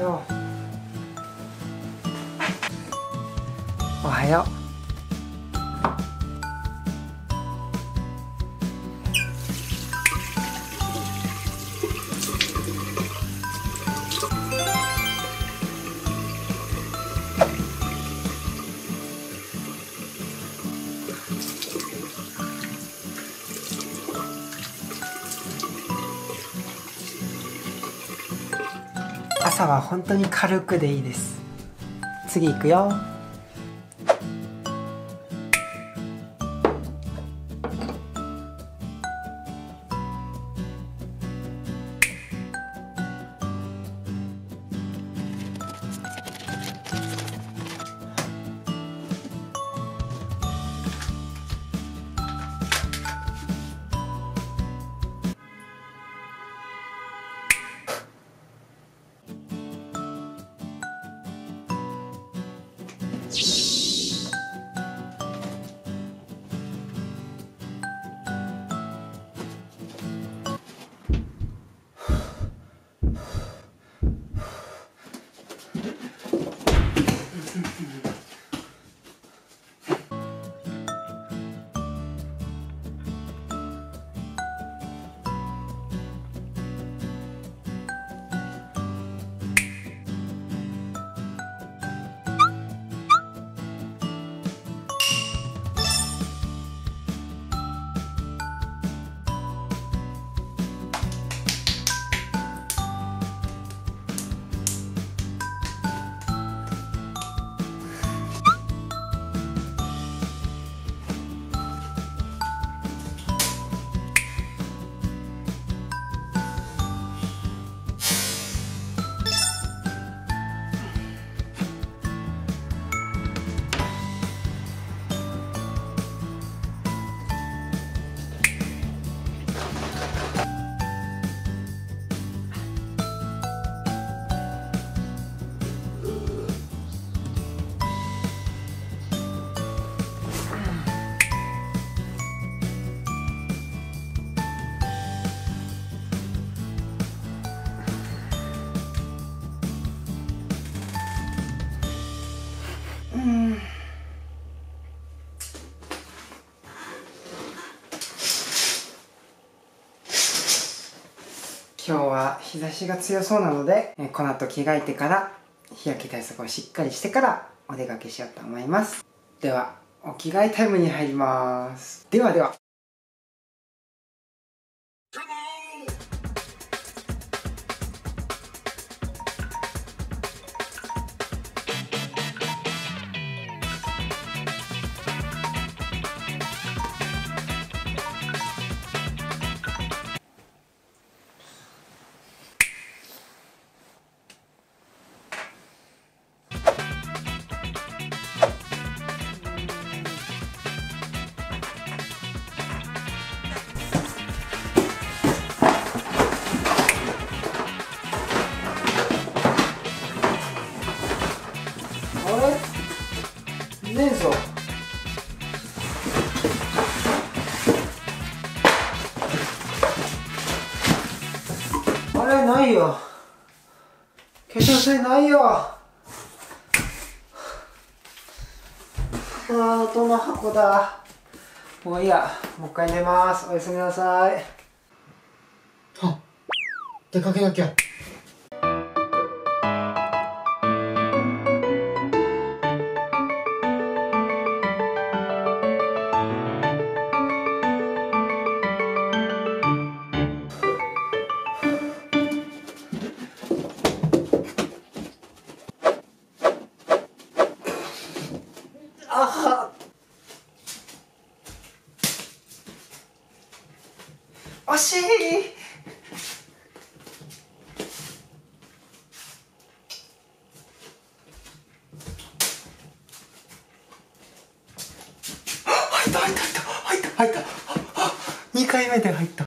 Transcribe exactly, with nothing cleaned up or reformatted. よ。おはよう。朝は本当に軽くでいいです。次行くよ。今日は日差しが強そうなので、この後着替えてから日焼け対策をしっかりしてからお出かけしようと思います。ではお着替えタイムに入ります。ではでは。ないよ、化粧水ないよ。あー、どの箱だ。もういいや、もう一回寝ます。おやすみなさい。あ、出かけなきゃ。惜しい。入った入った入った入った入った。にかいめで入った。